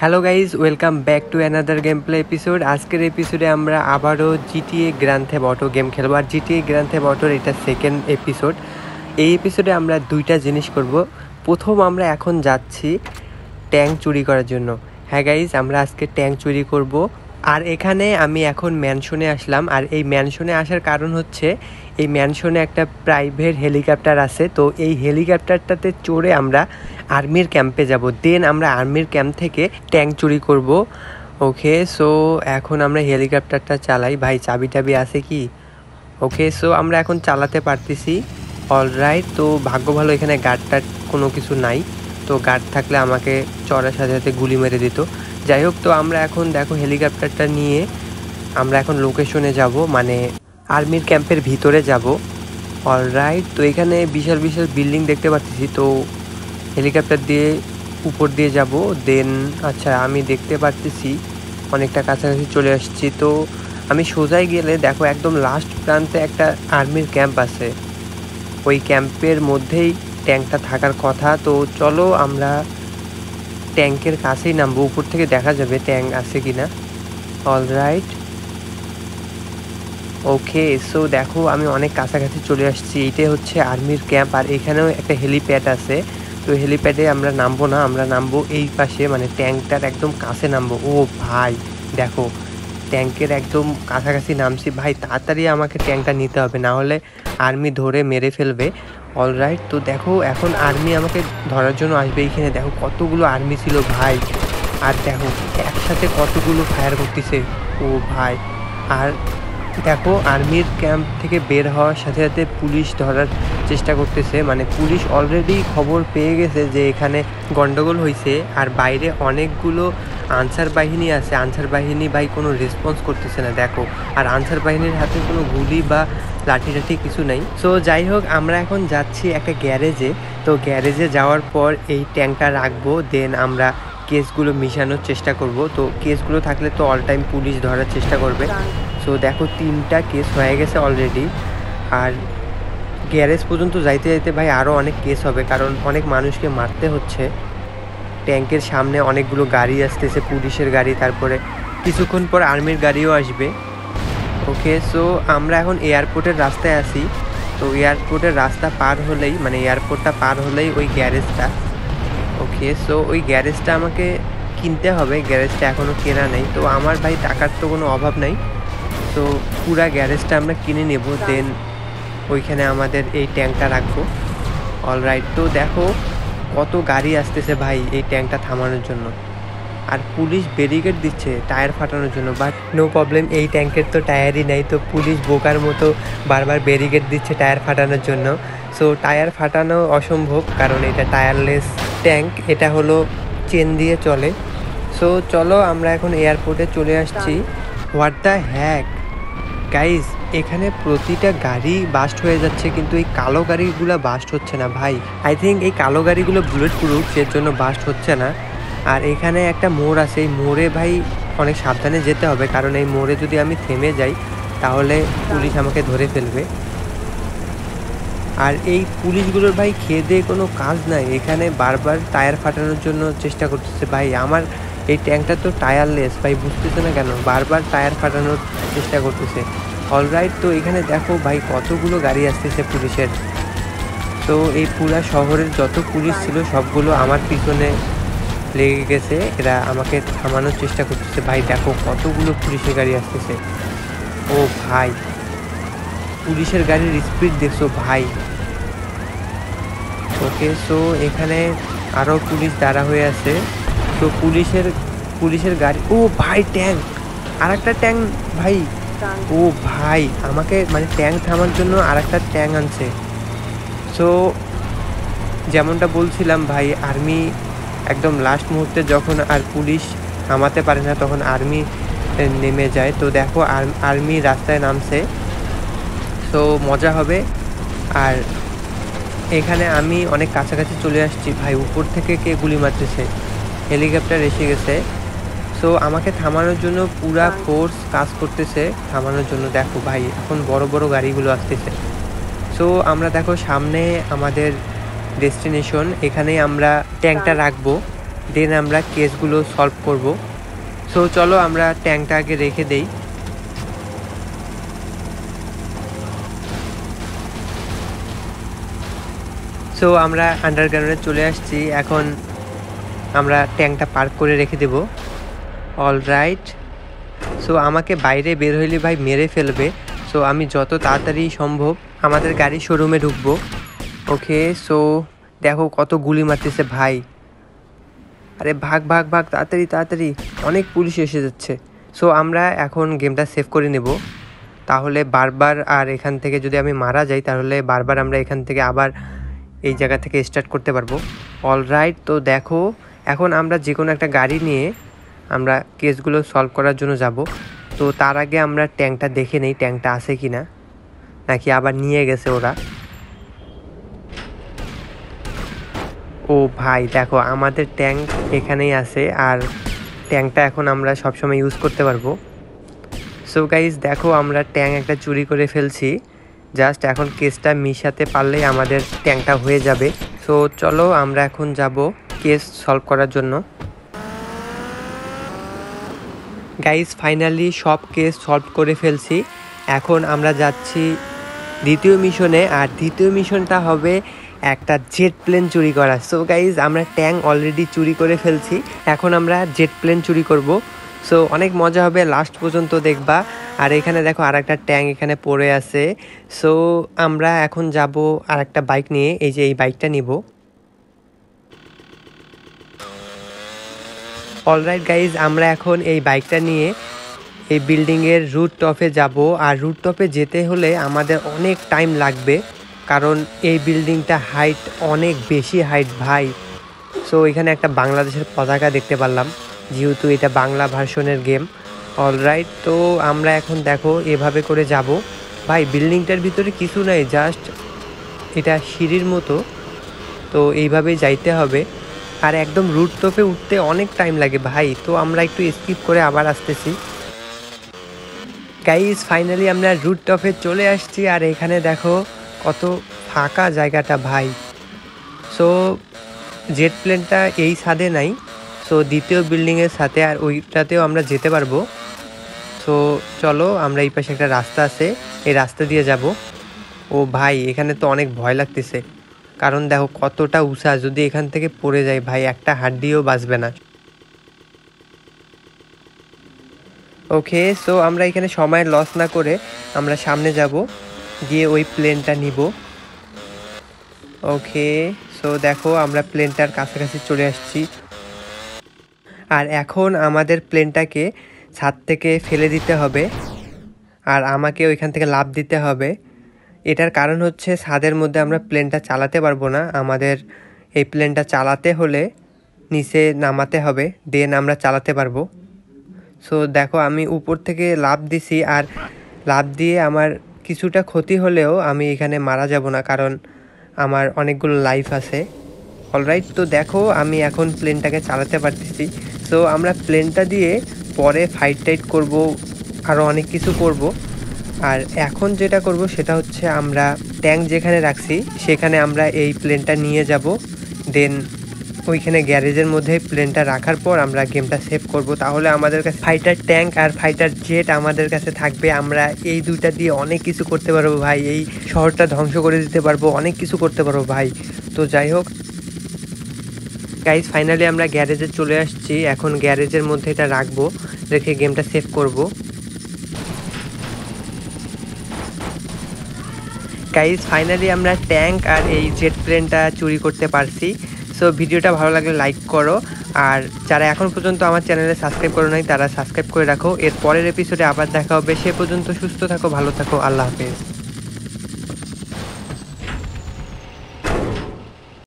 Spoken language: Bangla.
Hello guys welcome back to another game play episode. आजकल एपिसोडे आमरा आबारो GTA grand theft auto game खेलबो। और जीटीए ग्रैंड थेफ्ट ऑटोर एटा सेकेंड एपिसोड। ये एपिसोडे आमरा दुईटा जिनिस करबो। प्रथम आमरा एखन जाच्छी टैंक चुरी करार जोन्नो। हाँ गाइज आमरा आजके टैंक चुरी करबो। और एखाने आमी एखन मैनशने आसलाम। और ये मैनशने आसार कारण होच्छे ये मैनशने एक प्राइवेट हेलिकप्टार आछे। तो ये हेलिकप्टारटाते चढ़े आमरा आर्मिर कैम्पे जाबो। देन आमरा आर्मिर कैम्प थेके टैंक चुरी करबो। ओके सो एखन आमरा हेलिकप्टारटा चालाई। भाई चाबी टाबी आछे कि? ओके सो आमरा एखन चालाते पारतेछि। अलराइट तो भाग्य भालो एखाने गार्डटार कोनो किछु नाई। तो गार्ड थाकले आमाके चढ़ार साथे साथे गुली मेरे दित। যাই হোক তো আমরা এখন দেখো হেলিকপ্টারটা নিয়ে আমরা এখন লোকেশনে যাব, মানে আর্মির ক্যাম্পের ভিতরে যাব। অলরাইট তো এখানে বিশাল বিশাল বিল্ডিং দেখতে পাচ্ছি। তো হেলিকপ্টার দিয়ে উপর দিয়ে যাব। দেন আচ্ছা আমি দেখতে পাচ্ছি অনেকটা কাছাকাছি চলে আসছি। তো আমি সোজাই গেলে দেখো একদম লাস্ট প্রান্তে একটা আর্মির ক্যাম্প আছে। ওই ক্যাম্পের মধ্যেই ট্যাঙ্কটা থাকার কথা। তো চলো আমরা ট্যাঙ্কের কাছেই নামবো। উপর থেকে দেখা যাবে ট্যাঙ্ক আছে কিনা। অলরাইট ওকে সো দেখো আমি অনেক কাছাকাছি চলে আসছি। এইটাই হচ্ছে আর্মির ক্যাম্প। আর এখানেও একটা হেলিপ্যাড আছে। তো হেলিপ্যাডে আমরা নামবো না, আমরা নামবো এই পাশে, মানে ট্যাঙ্কটার একদম কাছে নামবো। ও ভাই দেখো ট্যাঙ্কের একদম কাছাকাছি নামছি। ভাই তাড়াতাড়ি আমাকে ট্যাঙ্কটা নিতে হবে, না হলে আর্মি ধরে মেরে ফেলবে। অলরাইট তো দেখো এখন আর্মি আমাকে ধরার জন্য আসবে। এইখানে দেখো কতগুলো আর্মি ছিল ভাই। আর দেখো একসাথে কতগুলো ফায়ার করতেছে। ও ভাই আর দেখো আর্মির ক্যাম্প থেকে বের হওয়ার সাথে সাথে পুলিশ ধরার চেষ্টা করতেছে। মানে পুলিশ অলরেডি খবর পেয়ে গেছে যে এখানে গন্ডগোল হয়েছে। আর বাইরে অনেকগুলো আনসার বাহিনী আছে। আনসার বাহিনী ভাই কোনো রেসপন্স করতেছে না দেখো। আর আনসার বাহিনীর হাতে কোনো গুলি বা লাঠি টাঠি কিছু নাই। সো যাই হোক আমরা এখন যাচ্ছি একটা গ্যারেজে। তো গ্যারেজে যাওয়ার পর এই ট্যাঙ্কটা রাখবো। দেন আমরা কেসগুলো মিশানোর চেষ্টা করব। তো কেসগুলো থাকলে তো অল টাইম পুলিশ ধরার চেষ্টা করবে। সো দেখো তিনটা কেস হয়ে গেছে অলরেডি। আর গ্যারেজ পর্যন্ত যাইতে যাইতে ভাই আরও অনেক কেস হবে, কারণ অনেক মানুষকে মারতে হচ্ছে। ট্যাঙ্কের সামনে অনেকগুলো গাড়ি আসতেছে, পুলিশের গাড়ি, তারপরে কিছুক্ষণ পর আর্মির গাড়িও আসবে। ওকে সো আমরা এখন এয়ারপোর্টের রাস্তায় আছি। তো এয়ারপোর্টের রাস্তা পার হলেই, মানে এয়ারপোর্টটা পার হলেই ওই গ্যারেজটা। ওকে সো ওই গ্যারেজটা আমাকে কিনতে হবে। গ্যারেজটা এখনও কেনা নেই। তো আমার ভাই টাকার তো কোনো অভাব নাই। তো পুরা গ্যারেজটা আমরা কিনে নেব। দেন ওইখানে আমাদের এই ট্যাঙ্কটা রাখবো। অলরাইট তো দেখো কত গাড়ি আসতেছে ভাই এই ট্যাঙ্কটা থামানোর জন্য। আর পুলিশ ব্যারিকেড দিচ্ছে টায়ার ফাটানোর জন্য। বাট নো প্রবলেম, এই ট্যাঙ্কের তো টায়ারই নেই। তো পুলিশ বোকার মতো বারবার ব্যারিকেড দিচ্ছে টায়ার ফাটানোর জন্য। সো টায়ার ফাটানো অসম্ভব, কারণ এটা টায়ারলেস ট্যাঙ্ক, এটা হলো চেন দিয়ে চলে। সো চলো আমরা এখন এয়ারপোর্টে চলে আসছি। হোয়াট দ্য হ্যাক গাইজ, এখানে প্রতিটা গাড়ি বাস্ট হয়ে যাচ্ছে, কিন্তু এই কালো গাড়িগুলো বাস্ট হচ্ছে না ভাই। আই থিঙ্ক এই কালো গাড়িগুলো বুলেট প্রুফ, এর জন্য বাস্ট হচ্ছে না। আর এখানে একটা মোড় আছে, এই মোড়ে ভাই অনেক সাবধানে যেতে হবে, কারণ এই মোড়ে যদি আমি থেমে যাই তাহলে পুলিশ আমাকে ধরে ফেলবে। আর এই পুলিশগুলোর ভাই খেয়ে দিয়ে কোনো কাজ নাই। এখানে বারবার টায়ার ফাটানোর জন্য চেষ্টা করতেছে ভাই। আমার এই ট্যাঙ্কটা তো টায়ারলেস ভাই, বুঝতেছে না কেন বারবার টায়ার ফাটানোর চেষ্টা করতেছে। অলরাইট তো এখানে দেখো ভাই কতগুলো গাড়ি আসতেছে পুলিশের। তো এই পুরা শহরের যত পুলিশ ছিল সবগুলো আমার পিছনে লেগে গেছে। এরা আমাকে থামানোর চেষ্টা করতেছে ভাই। দেখো কতগুলো পুলিশের গাড়ি আসতেছে। ও ভাই পুলিশের গাড়ির স্পিড দেখছো ভাই। ওকে সো এখানে আরও পুলিশ দাঁড়া হয়ে আছে। তো পুলিশের গাড়ি। ও ভাই ট্যাঙ্ক, আর একটা ট্যাঙ্ক ভাই। ও ভাই আমাকে মানে ট্যাঙ্ক থামার জন্য আর একটা ট্যাঙ্ক আনছে। সো যেমনটা বলছিলাম ভাই, আর্মি একদম লাস্ট মুহূর্তে যখন আর পুলিশ থামাতে পারে না তখন আর্মি নেমে যায়। তো দেখো আর্মি রাস্তায় নামছে। সো মজা হবে। আর এখানে আমি অনেক কাছাকাছি চলে আসছি ভাই। উপর থেকে কে গুলি মারতেছে? হেলিকপ্টার এসে গেছে। সো আমাকে থামানোর জন্য পুরা ফোর্স কাজ করতেছে থামানোর জন্য। দেখো ভাই এখন বড় বড় গাড়িগুলো আসতেছে। সো আমরা দেখো সামনে আমাদের ডেস্টিনেশন, এখানেই আমরা ট্যাঙ্কটা রাখবো। देन आमरा केसगुलो सल्व करब। सो चलो आमरा टैंकटा आगे रेखे देई। सो आमरा अंडारग्राउंडे चले आसছি, এখন আমরা ট্যাঙ্কটা পার্ক করে রেখে দেব। অলরাইট, সো আমাকে বাইরে বের হইলে ভাই মেরে ফেলবে। সো আমি যত তাড়াতাড়ি সম্ভব আমাদের গাড়ি শোরুমে ঢুকব। ওকে, সো দেখো কত গুলি মারতেছে ভাই। আরে ভাগ ভাগ ভাগ, তাড়াতাড়ি তাড়াতাড়ি, অনেক পুলিশ এসে যাচ্ছে। সো আমরা এখন গেমটা সেভ করে নেব। তাহলে বারবার আর এখান থেকে যদি আমি মারা যাই তাহলে বারবার আমরা এখান থেকে আবার এই জায়গা থেকে স্টার্ট করতে পারবো। অলরাইট, তো দেখো এখন আমরা যে কোনো একটা গাড়ি নিয়ে আমরা কেসগুলো সলভ করার জন্য যাব। তো তার আগে আমরা ট্যাঙ্কটা দেখে নেই, ট্যাঙ্কটা আছে কি না, নাকি আবার নিয়ে গেছে ওরা। ও ভাই দেখো আমাদের ট্যাঙ্ক এখানেই আছে, আর ট্যাঙ্কটা এখন আমরা সবসময় ইউজ করতে পারবো। সো গাইজ দেখো আমরা ট্যাঙ্ক একটা চুরি করে ফেলছি। জাস্ট এখন কেসটা মিশাতে পারলেই আমাদের ট্যাঙ্কটা হয়ে যাবে। সো চলো আমরা এখন যাব কেস সলভ করার জন্য। গাইজ ফাইনালি সব কেস সলভ করে ফেলছি। এখন আমরা যাচ্ছি দ্বিতীয় মিশনে, আর দ্বিতীয় মিশনটা হবে একটা জেট প্লেন চুরি করা। সো গাইজ আমরা ট্যাঙ্ক অলরেডি চুরি করে ফেলছি, এখন আমরা জেট প্লেন চুরি করব। সো অনেক মজা হবে, লাস্ট পর্যন্ত দেখবা। আর এখানে দেখো আর একটা ট্যাঙ্ক এখানে পড়ে আছে। সো আমরা এখন যাব আর একটা বাইক নিয়ে, এই যে এই বাইকটা নিব। অলরাইট গাইজ, আমরা এখন এই বাইকটা নিয়ে এই বিল্ডিংয়ের রুট টপে যাব। আর রুট টপে যেতে হলে আমাদের অনেক টাইম লাগবে, কারণ এই বিল্ডিংটা হাইট অনেক বেশি হাইট ভাই। সো এখানে একটা বাংলাদেশের পতাকা দেখতে পারলাম, যেহেতু এটা বাংলা ভার্সনের গেম। অলরাইট, তো আমরা এখন দেখো এভাবে করে যাব। ভাই বিল্ডিংটার ভিতরে কিছু নাই, জাস্ট এটা সিঁড়ির মতো, তো এইভাবেই যাইতে হবে। আর একদম রুট টপে উঠতে অনেক টাইম লাগে ভাই, তো আমরা একটু স্কিপ করে আবার আসতেছি। গাইজ ফাইনালি আমরা রুট টপে চলে আসছি, আর এখানে দেখো কত ফাঁকা জায়গাটা ভাই। সো জেট প্লেনটা এই ছাদে নাই, সো দ্বিতীয় বিল্ডিংয়ের সাথে আর ওইটাতেও আমরা যেতে পারবো। সো চলো আমরা এই পাশে একটা রাস্তা আছে, এই রাস্তা দিয়ে যাব। ও ভাই এখানে তো অনেক ভয় লাগতেছে, কারণ দেখো কতটা উঁচা, যদি এখান থেকে পড়ে যায় ভাই একটা হাড্ডিও বাঁচবে না। ওকে, সো আমরা এখানে সময় লস না করে আমরা সামনে যাব, গিয়ে ওই প্লেনটা নিব। ওকে, সো দেখো আমরা প্লেনটার কাছাকাছি চলে আসছি, আর এখন আমাদের প্লেনটাকে ছাদ থেকে ফেলে দিতে হবে, আর আমাকে ওইখান থেকে লাফ দিতে হবে। এটার কারণ হচ্ছে ছাদের মধ্যে আমরা প্লেনটা চালাতে পারবো না, আমাদের এই প্লেনটা চালাতে হলে নিচে নামাতে হবে, দেন আমরা চালাতে পারবো। সো দেখো আমি উপর থেকে লাফ দিছি, আর লাফ দিয়ে আমার কিছুটা ক্ষতি হলেও আমি এখানে মারা যাব না, কারণ আমার অনেকগুলো লাইফ আছে। অলরাইট, তো দেখো আমি এখন প্লেনটাকে চালাতে পারতেছি। সো আমরা প্লেনটা দিয়ে পরে ফাইট টাইট করবো, আরও অনেক কিছু করব। আর এখন যেটা করব সেটা হচ্ছে আমরা ট্যাঙ্ক যেখানে রাখছি সেখানে আমরা এই প্লেনটা নিয়ে যাব, দেন ওইখানে গ্যারেজের মধ্যে প্লেনটা রাখার পর আমরা গেমটা সেভ করব। তাহলে আমাদের কাছে ফাইটার ট্যাঙ্ক আর ফাইটার জেট আমাদের কাছে থাকবে, আমরা এই দুইটা দিয়ে অনেক কিছু করতে পারবো ভাই, এই শহরটা ধ্বংস করে দিতে পারবো, অনেক কিছু করতে পারবো ভাই। তো যাই হোক গাইজ ফাইনালি আমরা গ্যারেজে চলে আসছি, এখন গ্যারেজের মধ্যে এটা রাখবো, রেখে গেমটা সেভ করব। গাইজ ফাইনালি আমরা ট্যাঙ্ক আর এই জেট প্লেনটা চুরি করতে পারছি। সো ভিডিওটা ভালো লাগলে লাইক করো, আর যারা এখন পর্যন্ত আমার চ্যানেলে সাবস্ক্রাইব করো নাই তারা সাবস্ক্রাইব করে রাখো। এর পরের এপিসোডে আবার দেখা হবে, সে পর্যন্ত সুস্থ থাকো, ভালো থাকো, আল্লাহ হাফেজ।